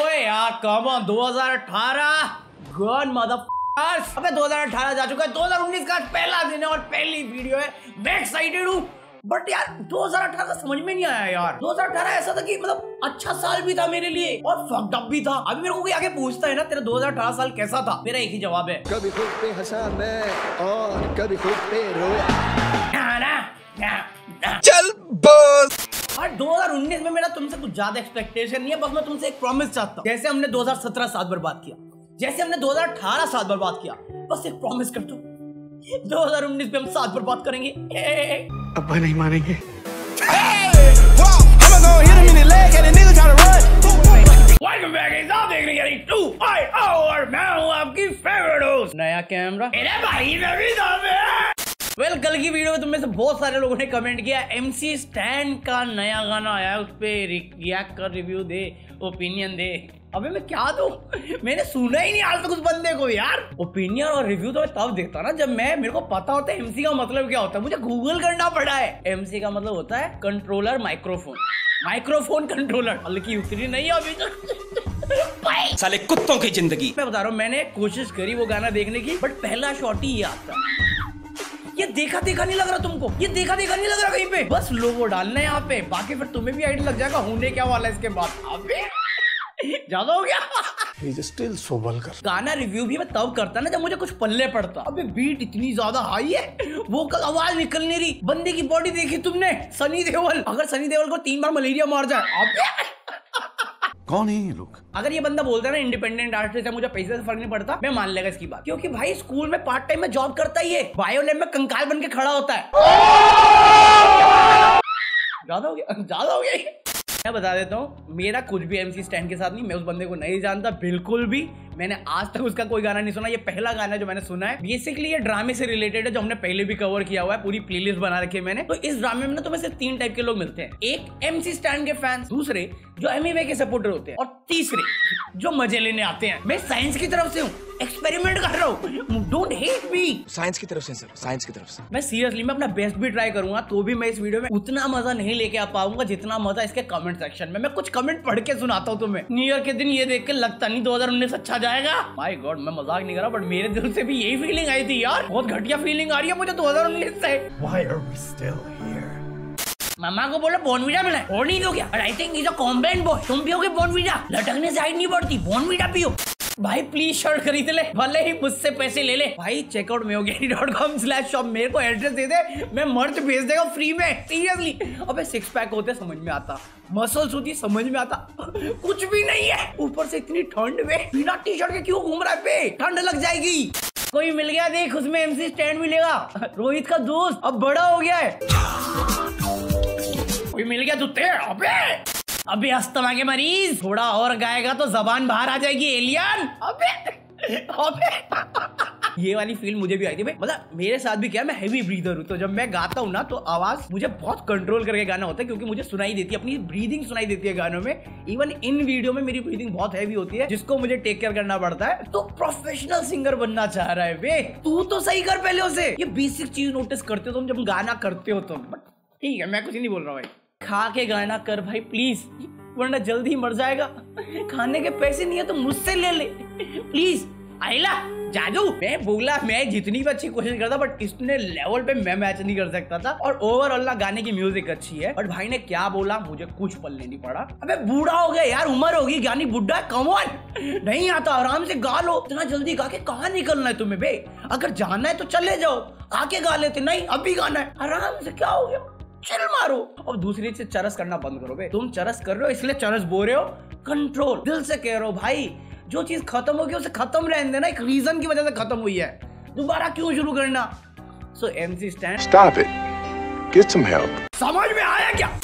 ओए यार come on 2018 gone motherfuckers. अबे 2018 जा चुका है, 2019 का पहला दिन है और पहली वीडियो है। मैं एक्साइटेड हूँ बट यार 2018 का समझ में नहीं आया। यार 2018 ऐसा था कि मतलब अच्छा साल भी था मेरे लिए और फक्ड अप भी था। अभी मेरे को कोई आगे पूछता है ना तेरा 2018 साल कैसा था, मेरा एक ही जवाब है कभी खुद पे हंसा मैं और कभी खुद पे रोया। ना, ना, ना, ना। चल बस। और 2019 में मेरा तुमसे कुछ ज्यादा एक्सपेक्टेशन नहीं है, बस मैं तुमसे एक प्रॉमिस चाहता हूँ। जैसे हमने 2017 साल बर्बाद किया, जैसे हमने 2018 साल बर्बाद किया, बस एक प्रॉमिस करता हूँ 2019 पे हम साथ बर्बाद करेंगे। अब्बा नहीं मानेंगे। नया कैमरा। वेल, कल की वीडियो में तुम में से बहुत सारे लोगों ने कमेंट किया MC Stan का नया गाना आया है, उस पर रिएक्ट कर, रिव्यू दे, ओपिनियन दे। अबे मैं क्या दूं? मैंने सुना ही नहीं आज तक उस बंदे को। यार ओपिनियन और रिव्यू तो मैं तब देता ना जब मेरे को पता होता है MC का मतलब क्या होता है। मुझे गूगल करना पड़ा है। MC का मतलब होता है कंट्रोलर माइक्रोफोन, माइक्रोफोन कंट्रोलर। हल्की उतरी नहीं है अभी तक साले कुत्तों की जिंदगी। मैं बता रहा हूँ, मैंने कोशिश करी वो गाना देखने की बट पहला शॉट ही याद था। ये देखा देखा नहीं लग रहा तुमको, ये देखा देखा नहीं लग रहा कहीं पे। बस लोगो डालना है यहाँ पे, बाकी फिर तुम्हें भी आइडिया लग जाएगा होने क्या वाला है इसके बाद। अबे ज्यादा हो गया। स्टिल सोबल कर। गाना रिव्यू भी मैं तब करता ना जब मुझे कुछ पल्ले पड़ता। अबे बीट इतनी ज्यादा हाई है, वोकल आवाज निकल नहीं रही। बंदे की बॉडी देखी तुमने? सनी देओल, अगर सनी देओल को 3 बार मलेरिया मार जाए। कौन है ये लोग? अगर ये बंदा बोलता है ना इंडिपेंडेंट आर्टिस्ट है, मुझे पैसे से फर्क नहीं पड़ता, मैं मान लेगा इसकी बात। क्योंकि भाई स्कूल में पार्ट टाइम में जॉब करता ही है, बायोलैब में कंकाल बन के खड़ा होता है। ज्यादा हो गया, ज्यादा हो गया। मैं बता देता हूँ मेरा कुछ भी MC Stan के साथ नहीं। मैं उस बंदे को नहीं जानता बिल्कुल भी, मैंने आज तक उसका कोई गाना नहीं सुना। ये पहला गाना है जो मैंने सुना है। बेसिकली ये ड्रामे से रिलेटेड है जो हमने पहले भी कवर किया हुआ है, पूरी प्लेलिस्ट बना रखी है मैंने। तो इस ड्रामे में ना तुम्हें सिर्फ 3 टाइप के लोग मिलते हैं। एक MC Stan के फैंस, दूसरे जो एमीवे के सपोर्टर होते हैं, और तीसरे जो मजे लेने आते हैं। मैं साइंस की तरफ से हूँ, एक्सपेरिमेंट कर रहा हूँ, डोंट हेट मी। साइंस की तरफ से सर, साइंस की तरफ से। मैं सीरियसली मैं अपना बेस्ट भी ट्राई करूंगा तो भी मैं इस वीडियो में उतना मजा नहीं लेके आ पाऊंगा जितना मजा इसके कमेंट सेक्शन में। मैं कुछ कमेंट पढ़ के सुनाता हूँ तुम्हें। न्यू ईयर के दिन ये देख के लगता नहीं 2019 अच्छा जाएगा। माय गॉड, मैं मजाक नहीं कर रहा बट मेरे दिल से भी यही फीलिंग आई थी यार। बहुत घटिया फीलिंग आ रही है मुझे 2019 से। Why are we still here? मामा को बोला बॉर्नविटा मिला है और नहीं दोगे। I think is a combat boy. तुम पियोगे बॉर्नविटा, लटकने से हाइट नहीं बढ़ती, बॉर्नविटा पियो। भाई प्लीज शर्ट खरीद ले, भले ही मुझसे पैसे ले ले। भाई चेकआउट mainhugyaani.com/shop मेरे को एड्रेस दे दे, मैं मर्च भेज देगा फ्री में। सीरियसली। अबे सिक्स पैक होते समझ में आता, मसल्स होती समझ में आता, कुछ भी नहीं है। ऊपर से इतनी ठंड में बिना टी शर्ट के क्यों घूम रहा है बे? ठंड लग जाएगी। कोई मिल गया देख, उसमें MC Stan मिलेगा, रोहित का दोस्त, अब बड़ा हो गया है। कोई मिल गया तुझे? अबे अबे अस्थमा के मरीज, थोड़ा और गाएगा तो जबान बाहर आ जाएगी एलियन। अबे अबे ये वाली फील मुझे भी आई थी भाई। मतलब मेरे साथ भी क्या, मैं हैवी ब्रीदर हूँ तो जब मैं गाता हूँ ना तो आवाज मुझे बहुत कंट्रोल करके गाना होता है क्योंकि मुझे सुनाई देती है, अपनी ब्रीदिंग सुनाई देती है गानों में। इवन इन वीडियो में मेरी ब्रीदिंग बहुत हैवी होती है जिसको मुझे टेक केयर करना पड़ता है। तो प्रोफेशनल सिंगर बनना चाह रहा है वे, तू तो सही कर पहले उसे। ये बेसिक चीज नोटिस करते हो तुम जब गाना करते हो तुम। बट ठीक है, मैं कुछ नहीं बोल रहा हूँ भाई। खा के गाना कर भाई प्लीज, वरना जल्दी मर जाएगा। खाने के पैसे नहीं है तो मुझसे ले ले प्लीज। आइला जादू, मैं बोला मैं जितनी भी अच्छी कोशिश करता बट इसने लेवल पे मैं मैच नहीं कर सकता था। और ओवरऑल ना गाने की म्यूजिक अच्छी है बट भाई ने क्या बोला मुझे कुछ पल्ले नहीं पड़ा। अबे बूढ़ा हो गया यार, उम्र होगी, गानी बुढ़ा कम ऑन नहीं आता, आराम से गा लो। इतना जल्दी गा के कहाँ निकलना है तुम्हें बे? अगर जाना है तो चले जाओ, आके गा लेते, नहीं अभी गाना है। आराम से, क्या हो गया, चिल मारो। अब दूसरी से चरस करना बंद करो बे। तुम चरस कर रहे हो इसलिए चरस बोल रहे हो। कंट्रोल, दिल से कह रहे हो भाई, जो चीज खत्म होगी उसे खत्म रहने देना। एक रीजन की वजह से खत्म हुई है, दोबारा क्यों शुरू करना। So MC Stan, stop it, get some help. समझ में आया क्या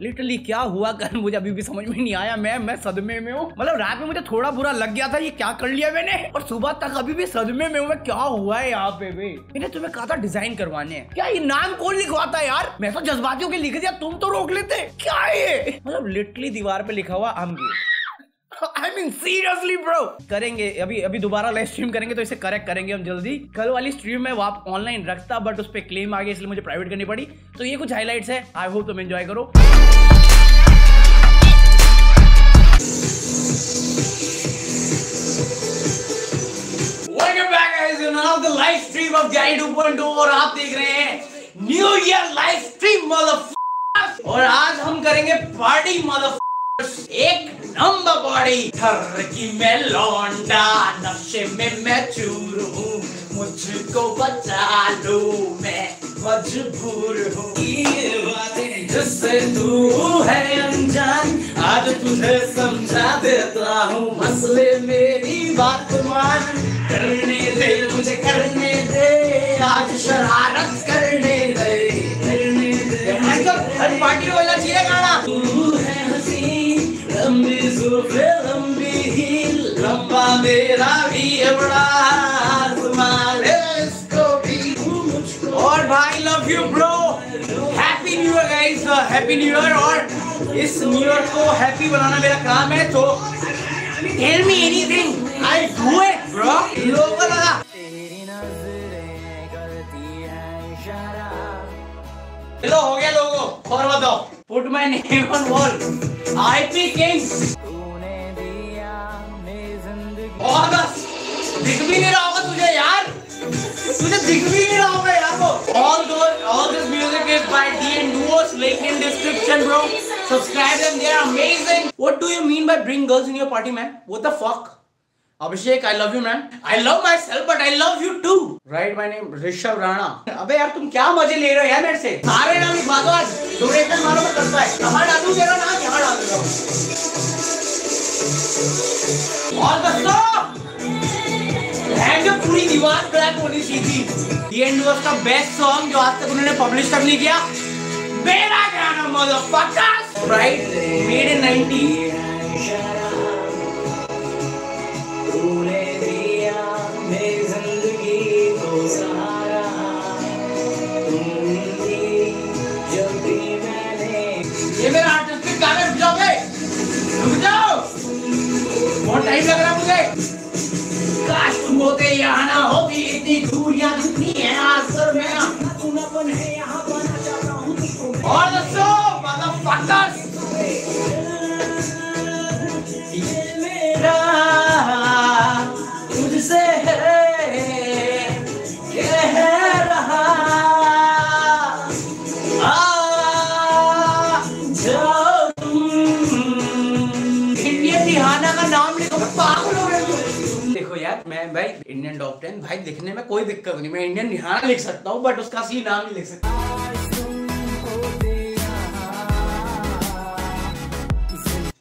लिटरली क्या हुआ कल? मुझे अभी भी समझ में नहीं आया। मैं सदमे में हूँ। मतलब रात में मुझे थोड़ा बुरा लग गया था, ये क्या कर लिया मैंने, और सुबह तक अभी भी सदमे में हूँ। क्या हुआ है यहाँ पे बे? मैंने तुम्हें कहा था डिजाइन करवाने हैं। क्या ये नाम कौन लिखवाता है यार? मैं तो जज्बातियों के लिख दिया, तुम तो रोक लेते। क्या ये मतलब लिटरली दीवार पे लिखा हुआ हम I mean seriously bro। करेंगे अभी अभी दोबारा लाइव स्ट्रीम करेंगे तो इसे करेक्ट करेंगे हम जल्दी। कल वाली स्ट्रीम में वाप ऑनलाइन रखता बट उस पर क्लेम आ गया इसलिए मुझे प्राइवेट करनी पड़ी। तो ये कुछ हाईलाइट्स है, आई होप तुम एंजॉय करो। iDupon2 और आप देख रहे हैं new year live stream motherfuckers. और आज हम करेंगे पार्टी मदरफक्कर्स, एक नंबर बॉडी। थरकी में लौंडा, नशे में मैं चूर हूँ, मुझको बचा लो मैं मजबूर हूँ। ये बातें जिससे तू है अनजान, आज तुझे समझा देता हूँ, मसले मेरी बात मान। करने दे मुझे, करने दे आज शरारत, करने दे, करने दे। हर पार्टी वाला चाहिए गाना। तू है हसीन, लंबी जुल्फे लंबी हील, लंबा मेरा भी है बड़ा, आजमा ले इसको भी मुझको। और भाई love you bro, happy new year guys, happy new year. और इस न्यू ईयर को हैप्पी बनाना मेरा काम है, तो tell me anything I do it bro. लोगों लगा तेरी नजरें करती हैं इशारा। हेलो हो गया लोगों, और बताओ। Put my name on wall, I P kings. तूने दिया ने जिंदगी। और बस दिख भी नहीं रहा होगा तुझे यार, तुझे दिख भी नहीं रहा होगा यार को। All this music is by DN Duos, link in description bro. Subscribe them, they are amazing. What do you mean by bring girls in your party, man? What the fuck? Abhishek, I love you, man. I love myself, but I love you too. Right, my name Rishabh Rana. अबे यार तुम क्या मजे ले रहे हो यार मेरे से? सारे नाम एक बात आज डोनेशन मारो मत करता है। कहाँ डालूँ तेरा नाम, कहाँ डालूँ? और बस्तो, हैंड जो पूरी दीवार ब्लैक होनी चाहिए। DN Duos का बेस्ट सॉन्ग जो आज तक उन्होंने पब्लिश तक नहीं किया, मेरा गाना मदरफक्कर्स, राइट, मेड इन 90। तूने दिया मेरी जिंदगी को सहारा, तूने दी जब भी मैंने। ये मेरा आर्टिस्टिक काम है, रुक जाओ भाई, रुक जाओ, बहुत टाइम लग रहा मुझे। काश तुम होते यहाँ ना होती इतनी दूरियाँ, कितनी है आसर में अपनापन है यहाँ पर। और दोस्तों मदरफक्कर्स, ये मेरा तुझसे है कह रहा, आ जाओ तुम। इंडियन दिहाना का नाम लेकर पागल हो गए तुम। देखो यार मैं भाई इंडियन डॉक्टर भाई, दिखने में कोई दिक्कत नहीं, मैं इंडियन दिहाना लिख सकता हूँ, बट उसका असली नाम नहीं लिख सकता।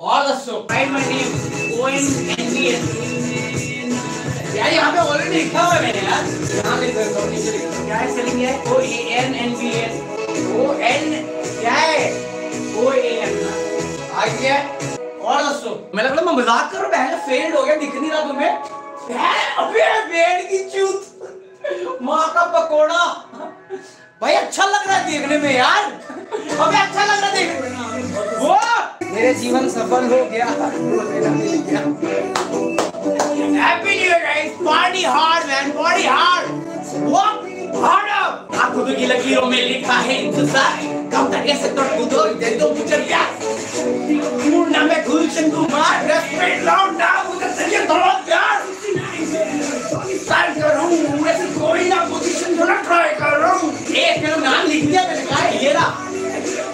और दोस्तों यार यहाँ पे ऑलरेडी लिखा हुआ है मैंने यार, यहाँ पे नीचे क्या है स्पेलिंग है, OAN क्या है, OAN आ गया। और दोस्तों मैं लग रहा मैं मजाक कर रहा हूँ, फेल हो गया, दिख नहीं रहा तुम्हें। अबे पेड़ की चूत, माँ का पकोड़ा। भाई अच्छा लग रहा है देखने में यार, अबे अच्छा लग रहा है देखने में। वो मेरे जीवन सफल हो गया, happy new year guys. Party hard man, party hard, work hard. आंखों की लकीरों में लिखा है इंतजार, कब तक ऐसे तड़पो दे दो मुझे प्यास। पूर्णा में Gulshan Kumar, respect loud down मुझे चाहिए थोड़ा प्यार। ट्राई करूं वैसे कोई ना पोजीशन, थोड़ा ट्राई करूं। एक मेरा नाम लिख दिया मैंने, कहा ये रहा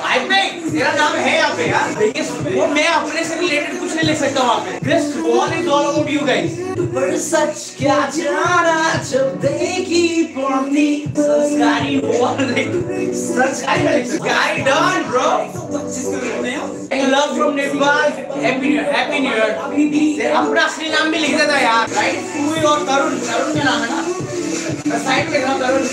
आई थिंक तेरा नाम है यहाँ पे यार। देखिए वो मैं अपने से रिलेटेड कुछ नहीं लिख सकता वहाँ पे। This wall is all about you guys. पर सच क्या जाना जब देखी पड़ती सरकारी वॉल, सरकारी वाली सरकारी डन ब्रो। 25 को लिखते हैं। I love from Nepal, happy new year. अभी भी अपना असली नाम भी लिख देता यार, राइट। सूर्य और तरुण, तरुण का नाम है ना, मैं साइड लिख रहा हूँ तरुण।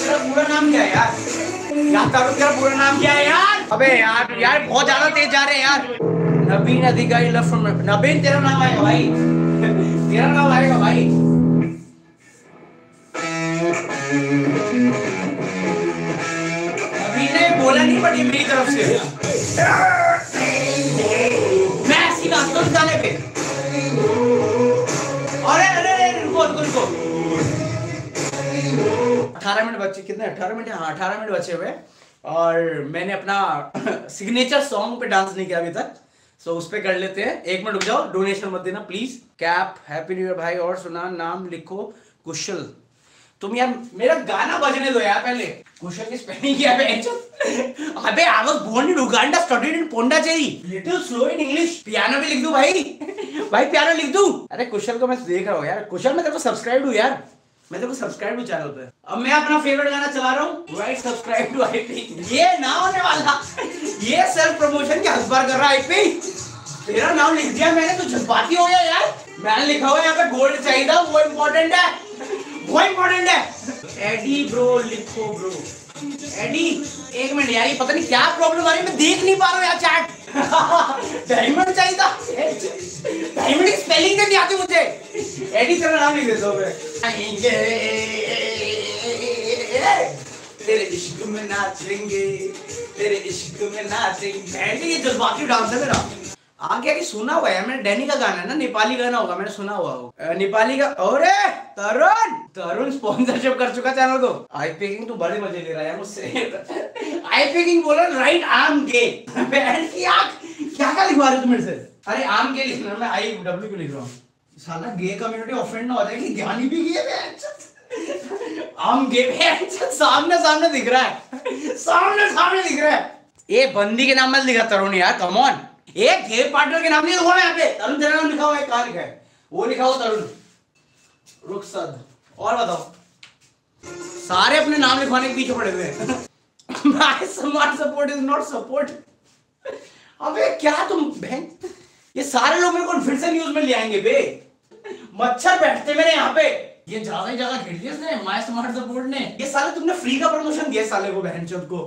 तेरा पूरा नाम क्या है यार? यार तारुण तेरा पूरा नाम क्या है यार? अबे यार यार बहुत ज्यादा तेज जा रहे हैं यार। नबीन अधिकारी, लव फ्रॉम नबीन। तेरा नाम आएगा भाई, तेरा नाम आएगा भाई। नबीन ने बोला नहीं बट ये मेरी तरफ से, मैं ऐसी बात तो गाने पे। अरे अरे अरे रुको रुको, 18 मिनट बचे, कितने 18 मिनट, हाँ 18 मिनट बचे हुए। और मैंने अपना सिग्नेचर सॉन्ग पे डांस नहीं किया अभी तक, सो उस पर कर लेते हैं। एक मिनट रुक जाओ, डोनेशन मत देना please. Cap happy new year भाई, और सुना नाम लिखो कुशल। तुम यार मेरा गाना बजने दो यार पहले। कुशल की स्पेलिंग क्या है? अबे I was born in Uganda, studied in Pondicherry, little slow in English. Piano भी लिख दूं भाई? भाई पियानो लिख दूं? अरे कुशल को मैं देख रहा हूं यार। कुशल मैं तेरे को सब्सक्राइब हूं यार, मैं तेरे को सब्सक्राइब हूं चैनल पे। अब मैं अपना फेवरेट गाना चला रहा हूं, राइट सब्सक्राइब टू आईपी। ये ना होने वाला, ये सेल्फ प्रमोशन के हसबार कर रहा है आईपी। तेरा नाम लिख दिया मैंने, तू जज्बाती हो गया यार। मैंने लिखा हुआ यहां पे गोल्ड चाहिए था, वो इंपॉर्टेंट है, वो इंपॉर्टेंट है। एडी ब्रो लिखो ब्रो, एडी। एक मिनट यार, ये पता नहीं क्या प्रॉब्लम आ रही है, मैं देख नहीं पा रहा हूं यार चैट। डायमंड चाहिए था, डायमंड की स्पेलिंग नहीं आती मुझे। एडी तेरा नाम लिख देता हूं मैं। तेरे इश्क में नाचेंगे, तेरे इश्क में नाचेंगे। बैंड ये जज्बाती डांस है मेरा। आगे आगे सुना हुआ है मैंने, डैनी का गाना है ना, नेपाली गाना होगा, मैंने सुना हुआ होगा नेपाली का। अरे तरुण, तरुण स्पॉन्सरशिप कर चुका चैनल को। आई पिकिंग तो बड़े मजे ले रहा है मुझसे। आई पिकिंग बोला राइट आर्म गे। क्या क्या लिखवा रहे हो तुम मेरे से? अरे आर्म गे लिख रहा हूँ मैं, आई डब्ल्यू क्यों लिख रहा हूँ? साला गे कम्युनिटी ऑफेंड ना हो जाए कि ज्ञानी भी गे। आर्म गे सामने सामने दिख रहा है, सामने सामने दिख रहा है। ये बंदी के नाम मत लिखा तरुण यार, कम ऑन। एक गे पार्टनर के नाम नहीं लिखा यहाँ पे। तरुण तेरा नाम लिखा हुआ है, कहाँ लिखा है? वो लिखा हुआ तरुण रुखसद। और बताओ, सारे अपने नाम लिखवाने के पीछे पड़े हुए हैं। My smart support is not support. अबे क्या तुम बहन, ये सारे लोग मेरे को फिर से न्यूज में ले आएंगे बे। मच्छर बैठते मेरे यहाँ पे। ये ज्यादा ही ज्यादा घेर दिया इसने, माय स्मार्ट सपोर्ट ने। ये साले तुमने फ्री का प्रमोशन दिया साले को, बहनचोद को।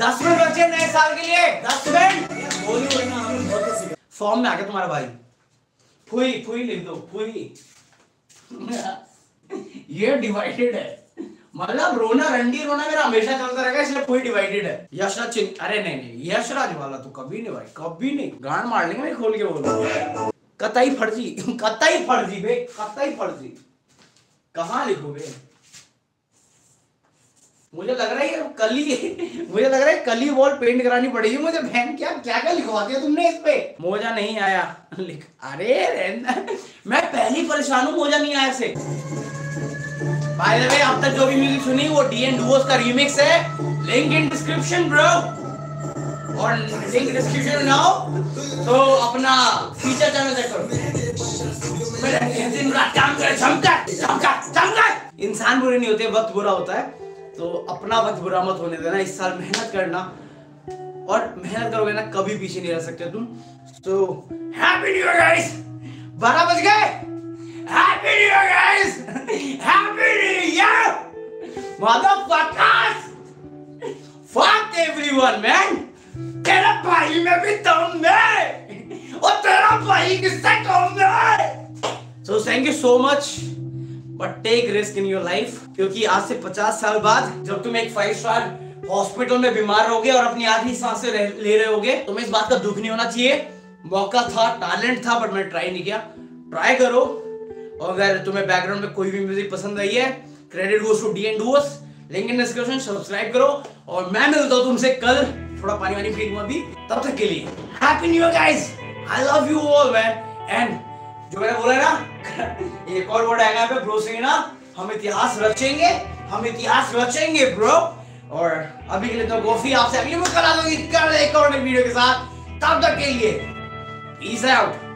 10 मिनट बचे नए साल के लिए, 10 मिनट। फॉर्म में आ गया तुम्हारा भाई। फुई फुई लिख दो, फुई। ये डिवाइडेड है, मतलब रोना रंडी रोना मेरा हमेशा चलता रहेगा, इसलिए फुई डिवाइडेड है। यशराज चिन्ह, अरे नहीं नहीं यशराज वाला तो कभी नहीं भाई, कभी नहीं। गांड मार लेंगे मैं खोल के बोलूंगा। कतई फर्जी, कतई फर्जी बे, कतई फर्जी। कहाँ लिखोगे? मुझे लग रहा है ये कली, मुझे लग रहा है कली वॉल पेंट करानी पड़ेगी मुझे। बहन क्या क्या क्या लिखवा दिया तुमने इस पे। मोजा नहीं आया लिख। अरे मैं पहली परेशान हूँ मोजा नहीं आया से। बाय द वे अब तक जो भी म्यूजिक सुनी वो डीएन डुओस का रीमिक्स है, लिंक इन डिस्क्रिप्शन ब्रो, और लिंक डिस्क्रिप्शन नाउ। तो अपना फीचर चैनल चेक करो। मेरे दिन रात काम करे, चमका। इंसान बुरे नहीं होते, वक्त बुरा होता है, तो अपना वक्त बुरा मत होने देना। इस साल मेहनत करना, और मेहनत करोगे ना कभी पीछे नहीं रह सकते तुम। तो हैप्पी न्यू ईयर गाइस, 12 बज गए। Happy new year guys, happy new year motherfuckers, fuck everyone man. तेरा भाई में भी दम है, और तेरा भाई किससे कम है। So thank you so much, but take risk in your life. क्योंकि आज से 50 साल बाद जब तुम एक 5 स्टार हॉस्पिटल में बीमार होगे और अपनी आधी सांसें ले रहे होगे, तुम्हें इस बात का दुख नहीं होना चाहिए। मौका था, टैलेंट था, बट मैंने ट्राई नहीं किया। ट्राई करो। और अगर तुम्हें बैकग्राउंड में कोई भी म्यूजिक पसंद आई है, credit goes to DN Duos. Link in description, subscribe करो। और मैं मिलता हूँ तुमसे कल, थोड़ा पानी वानी पी लूंगा अभी। तब तक के लिए happy new year guys, I love you all man. And जो मैंने बोला ना, एक और वर्ड आएगा पे ब्रो से ना, हम इतिहास रचेंगे, हम इतिहास रचेंगे ब्रो। और अभी के लिए तो कॉफी, आपसे अगली बार कल आ जाऊंगी एक और नई वीडियो के साथ। तब तक के लिए पीस आउट।